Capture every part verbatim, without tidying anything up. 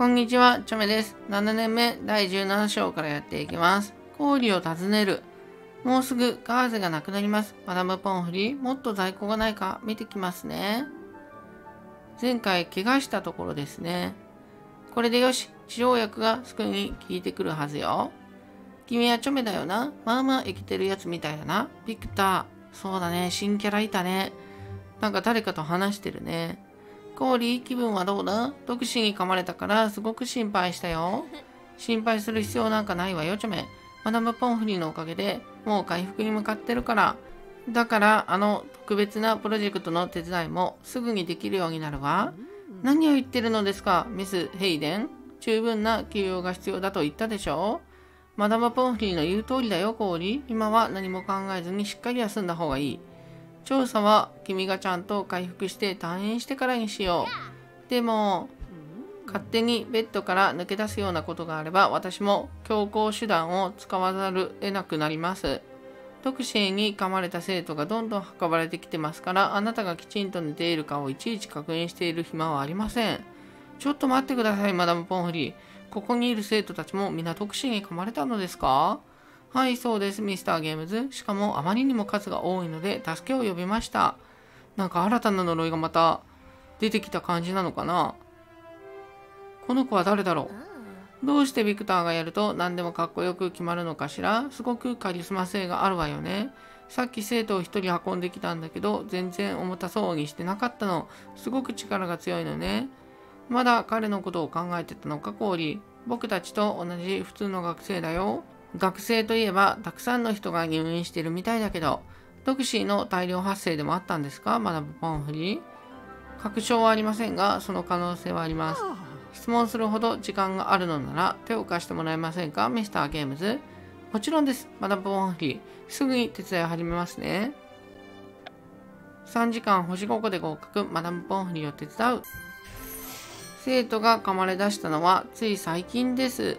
こんにちは、ちょめです。ななねんめだいじゅうなな章からやっていきます。氷を訪ねる。もうすぐガーゼがなくなります。マダム・ポンフリー、もっと在庫がないか見てきますね。前回怪我したところですね。これでよし、治療薬がすぐに効いてくるはずよ。君はちょめだよな。まあまあ生きてるやつみたいだな。ビクター、そうだね、新キャラいたね。なんか誰かと話してるね。コーリー、気分はどうだ？毒死に噛まれたからすごく心配したよ。心配する必要なんかないわよ、チョメ。マダム・ポンフリーのおかげでもう回復に向かってるから。だからあの特別なプロジェクトの手伝いもすぐにできるようになるわ。何を言ってるのですか、ミス・ヘイデン。十分な休養が必要だと言ったでしょう。マダム・ポンフリーの言う通りだよ、コーリー。今は何も考えずにしっかり休んだ方がいい。調査は君がちゃんと回復して退院してからにしよう。でも、勝手にベッドから抜け出すようなことがあれば、私も強行手段を使わざる得なくなります。特性に噛まれた生徒がどんどん運ばれてきてますから、あなたがきちんと寝ているかをいちいち確認している暇はありません。ちょっと待ってください、マダム・ポンフリー。ここにいる生徒たちもみんな特性に噛まれたのですか？はい、そうです、ミスター・ゲームズ。しかも、あまりにも数が多いので、助けを呼びました。なんか新たな呪いがまた出てきた感じなのかな？この子は誰だろう？どうしてビクターがやると何でもかっこよく決まるのかしら？すごくカリスマ性があるわよね。さっき生徒を一人運んできたんだけど、全然重たそうにしてなかったの。すごく力が強いのね。まだ彼のことを考えてたのか、コーリー。僕たちと同じ普通の学生だよ。学生といえばたくさんの人が入院してるみたいだけど、毒死の大量発生でもあったんですか、マダム・ポンフリー。確証はありませんが、その可能性はあります。質問するほど時間があるのなら手を貸してもらえませんか、ミスター・ゲームズ。もちろんです、マダム・ポンフリー。すぐに手伝いを始めますね。さんじかん星ごこで合格、マダム・ポンフリーを手伝う。生徒が噛まれ出したのはつい最近です。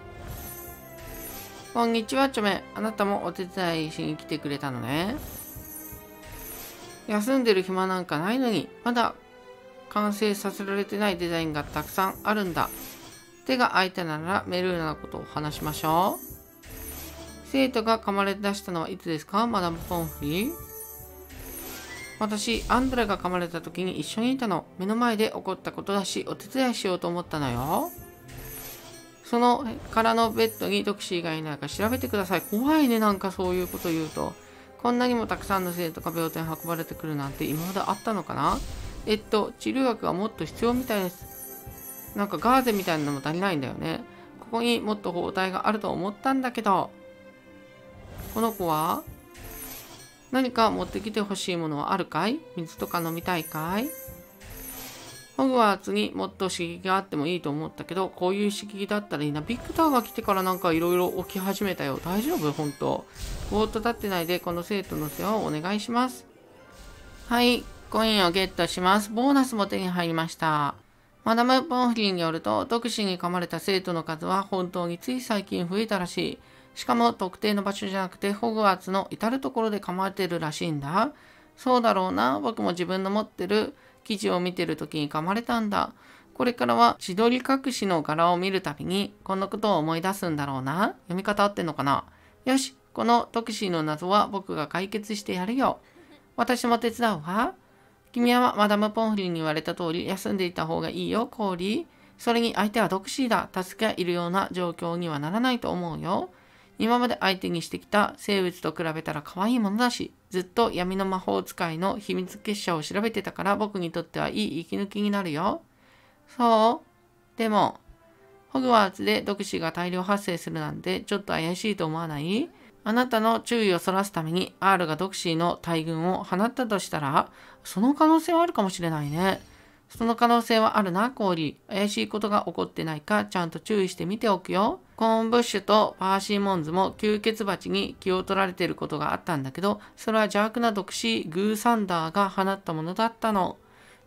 こんにちは、チョメ。あなたもお手伝いしに来てくれたのね。休んでる暇なんかないのに、まだ完成させられてないデザインがたくさんあるんだ。手が空いたならメルーナのことを話しましょう。生徒が噛まれ出したのはいつですか、マダム・ポンフリー。私、アンドレが噛まれた時に一緒にいたの。目の前で起こったことだし、お手伝いしようと思ったのよ。その空のベッドに毒死以外いないか調べてください。怖いね、なんかそういうこと言うと。こんなにもたくさんの生徒が病棟に運ばれてくるなんて今まであったのかな。えっと、治療薬はもっと必要みたいです。なんかガーゼみたいなのも足りないんだよね。ここにもっと包帯があると思ったんだけど。この子は何か持ってきてほしいものはあるかい？水とか飲みたいかい？ホグワーツにもっと刺激があってもいいと思ったけど、こういう刺激だったらいいな。ビクターが来てからなんかいろいろ起き始めたよ。大丈夫？本当。ぼーっと立ってないで、この生徒の世話をお願いします。はい、コインをゲットします。ボーナスも手に入りました。マダム・ポンフリーによると、毒死に噛まれた生徒の数は本当につい最近増えたらしい。しかも特定の場所じゃなくて、ホグワーツの至る所で噛まれてるらしいんだ。そうだろうな。僕も自分の持ってる記事を見てる時に噛まれたんだ。これからは千鳥隠しの柄を見るたびにこんなことを思い出すんだろうな。読み方合ってんのかな。よし、このトキシーの謎は僕が解決してやるよ。私も手伝うわ。君はマダム・ポンフリーに言われた通り休んでいた方がいいよ、コーリー。それに相手はドクシーだ。助けがいるような状況にはならないと思うよ。今まで相手にしてきた生物と比べたら可愛いものだし、ずっと闇の魔法使いの秘密結社を調べてたから僕にとってはいい息抜きになるよ。そう。でも、ホグワーツで毒死が大量発生するなんてちょっと怪しいと思わない？あなたの注意をそらすために R が毒死の大群を放ったとしたら、その可能性はあるかもしれないね。その可能性はあるな、コーリー。怪しいことが起こってないか、ちゃんと注意して見ておくよ。コーンブッシュとパーシーモンズも吸血蜂に気を取られていることがあったんだけど、それは邪悪な毒師グーサンダーが放ったものだったの。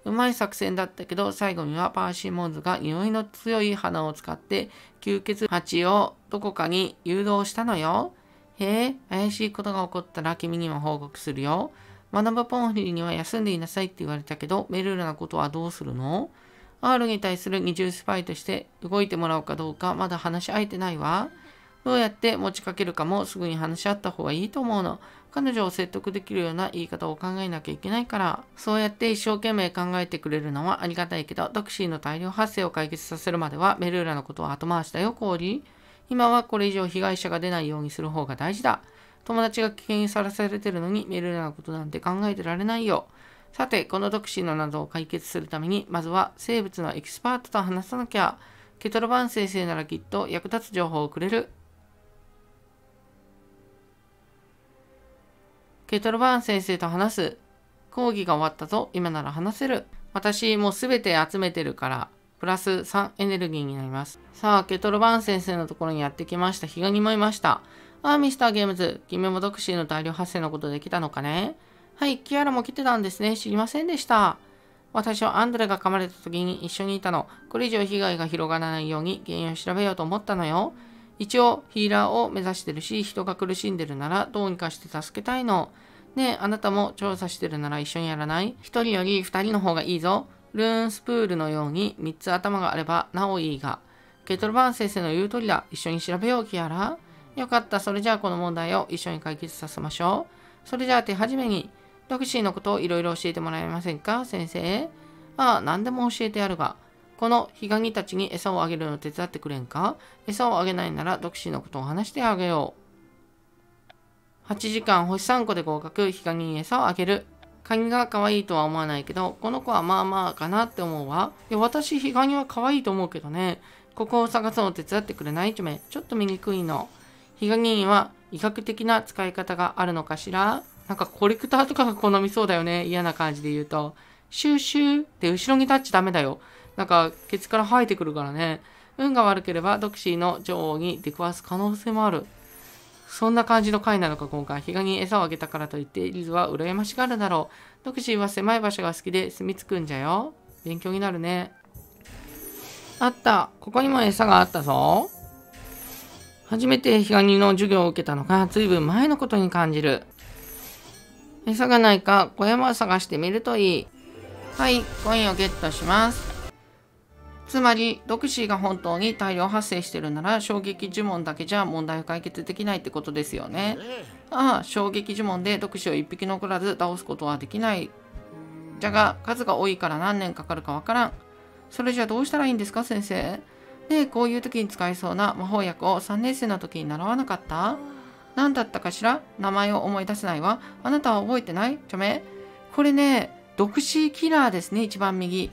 うまい作戦だったけど、最後にはパーシーモンズが匂いの強い鼻を使って吸血蜂をどこかに誘導したのよ。へえ、怪しいことが起こったら君にも報告するよ。マダム・ポンフリーには休んでいなさいって言われたけど、メルーナのことはどうするの？ R に対する二重スパイとして動いてもらおうかどうかまだ話し合えてないわ。どうやって持ちかけるかもすぐに話し合った方がいいと思うの。彼女を説得できるような言い方を考えなきゃいけないから。そうやって一生懸命考えてくれるのはありがたいけど、ドクシーの大量発生を解決させるまではメルーラのことは後回しだよ、コーリー。今はこれ以上被害者が出ないようにする方が大事だ。友達が危険にさらされてるのにメルーラのことなんて考えてられないよ。さて、このドクシーの謎を解決するために、まずは生物のエキスパートと話さなきゃ。ケトルバーン先生ならきっと役立つ情報をくれる。ケトルバーン先生と話す。講義が終わったぞ。今なら話せる。私もうすべて集めてるから、プラスさんエネルギーになります。さあ、ケトルバーン先生のところにやってきました。ヒガニもいました。ああ、ミスターゲームズ。君もドクシーの大量発生のことできたのかね。はい、キアラも来てたんですね。知りませんでした。私はアンドレが噛まれた時に一緒にいたの。これ以上被害が広がらないように原因を調べようと思ったのよ。一応ヒーラーを目指してるし、人が苦しんでるならどうにかして助けたいの。ねえ、あなたも調査してるなら一緒にやらない？一人より二人の方がいいぞ。ルーンスプールのように三つ頭があればなおいいが。ケトルバーン先生の言う通りだ。一緒に調べよう、キアラ。よかった。それじゃあこの問題を一緒に解決させましょう。それじゃあ手始めに、ドクシーのことをいろいろ教えてもらえませんか、先生。ああ、何でも教えてやるが。このヒガニたちに餌をあげるのを手伝ってくれんか？餌をあげないならドクシーのことを話してあげよう。はちじかん星さんこで合格、ヒガニに餌をあげる。カニが可愛いとは思わないけど、この子はまあまあかなって思うわ。いや、私ヒガニは可愛いと思うけどね。ここを探すのを手伝ってくれない？ちょめ、ちょっと見にくいの。ヒガニは医学的な使い方があるのかしら？なんかコレクターとかが好みそうだよね。嫌な感じで言うと。シューシューって後ろに立っちゃダメだよ。なんか、ケツから生えてくるからね。運が悪ければ、ドクシーの女王に出くわす可能性もある。そんな感じの回なのか、今回。ヒガに餌をあげたからといって、リズは羨ましがるだろう。ドクシーは狭い場所が好きで住み着くんじゃよ。勉強になるね。あった。ここにも餌があったぞ。初めてヒガニの授業を受けたのが、ずいぶん前のことに感じる。餌がないか、小山を探してみるといい。はい、コインをゲットします。つまり、ドクシーが本当に大量発生してるなら、衝撃呪文だけじゃ問題を解決できないってことですよね。ああ、衝撃呪文でドクシーを一匹残らず倒すことはできない。じゃが、数が多いから何年かかるかわからん。それじゃどうしたらいいんですか、先生。で、こういう時に使えそうな魔法薬をさんねん生の時に習わなかった？何だったかしら？名前を思い出せないわ。あなたは覚えてない？ちょめ。これね、ドクシーキラーですね、一番右。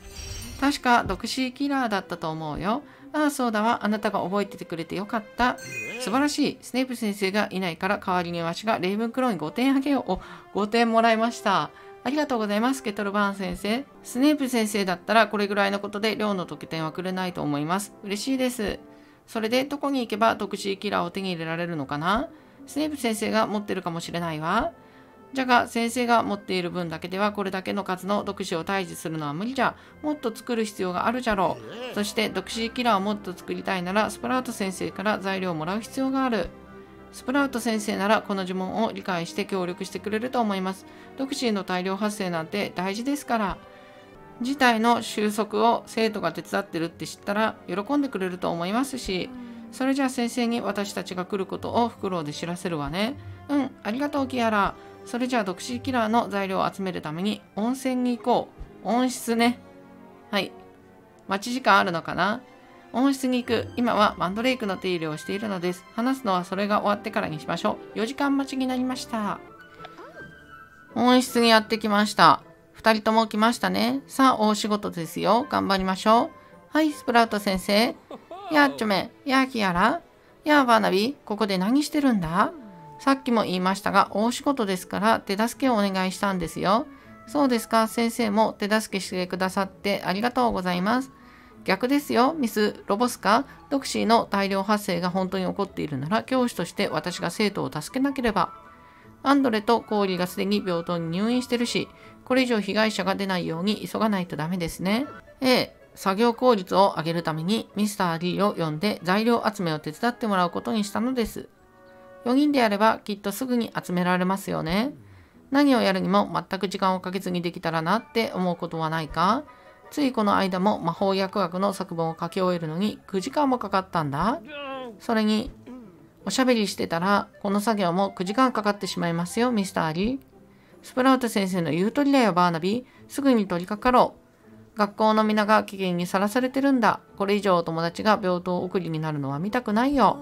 確か、ドクシーキラーだったと思うよ。ああ、そうだわ。あなたが覚えててくれてよかった。素晴らしい。スネイプ先生がいないから、代わりにわしがレイブンクローにごてんあげよう。お、ごてんもらいました。ありがとうございます、ケトルバーン先生。スネイプ先生だったら、これぐらいのことで寮の得点はくれないと思います。嬉しいです。それで、どこに行けばドクシーキラーを手に入れられるのかな？スネイプ先生が持ってるかもしれないわ。じゃが、先生が持っている分だけではこれだけの数の毒死を退治するのは無理じゃ。もっと作る必要があるじゃろう。そして毒死キラーをもっと作りたいならスプラウト先生から材料をもらう必要がある。スプラウト先生ならこの呪文を理解して協力してくれると思います。毒死の大量発生なんて大事ですから。事態の収束を生徒が手伝ってるって知ったら喜んでくれると思いますし。それじゃあ先生に私たちが来ることをフクロウで知らせるわね。うん、ありがとうキアラ。それじゃあドクシーキラーの材料を集めるために温泉に行こう。温室ね。はい。待ち時間あるのかな？温室に行く。今はマンドレイクの手入れをしているのです。話すのはそれが終わってからにしましょう。よじかん待ちになりました。温室にやってきました。二人とも来ましたね。さあ、大仕事ですよ。頑張りましょう。はい、スプラウト先生。やあちょめ、やあキアラ、やあバーナビー、ここで何してるんだ？さっきも言いましたが、大仕事ですから手助けをお願いしたんですよ。そうですか、先生も手助けしてくださってありがとうございます。逆ですよ、ミス・ロボスカ。ドクシーの大量発生が本当に起こっているなら、教師として私が生徒を助けなければ。アンドレとコーリがすでに病棟に入院してるし、これ以上被害者が出ないように急がないとダメですね。ええ。作業効率を上げるためにミスター D を呼んで材料集めを手伝ってもらうことにしたのです。よにんでやればきっとすぐに集められますよね。何をやるにも全く時間をかけずにできたらなって思うことはないか？ついこの間も魔法薬学の作文を書き終えるのにくじかんもかかったんだ。それにおしゃべりしてたらこの作業もくじかんかかってしまいますよ、ミスターリー。スプラウト先生の言う通りだよ、バーナビー。すぐに取り掛かろう。学校の皆が危険にさらされてるんだ。これ以上友達が病棟送りになるのは見たくないよ。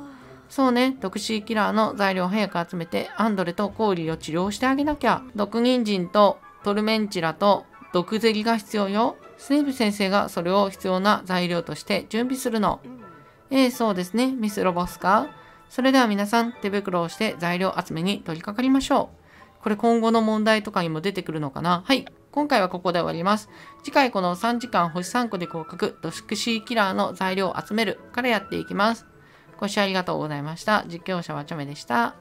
そうね、毒シーキラーの材料を早く集めてアンドレとコーリーを治療してあげなきゃ。毒人参とトルメンチラと毒ゼリが必要よ。スネープ先生がそれを必要な材料として準備するの。ええ、そうですね、ミスロボスか。それでは皆さん、手袋をして材料集めに取り掛かりましょう。これ今後の問題とかにも出てくるのかな。はい、今回はここで終わります。次回このさんじかん星さんこで合格、毒シーキラーの材料を集めるからやっていきます。ご視聴ありがとうございました。実況者はチョメでした。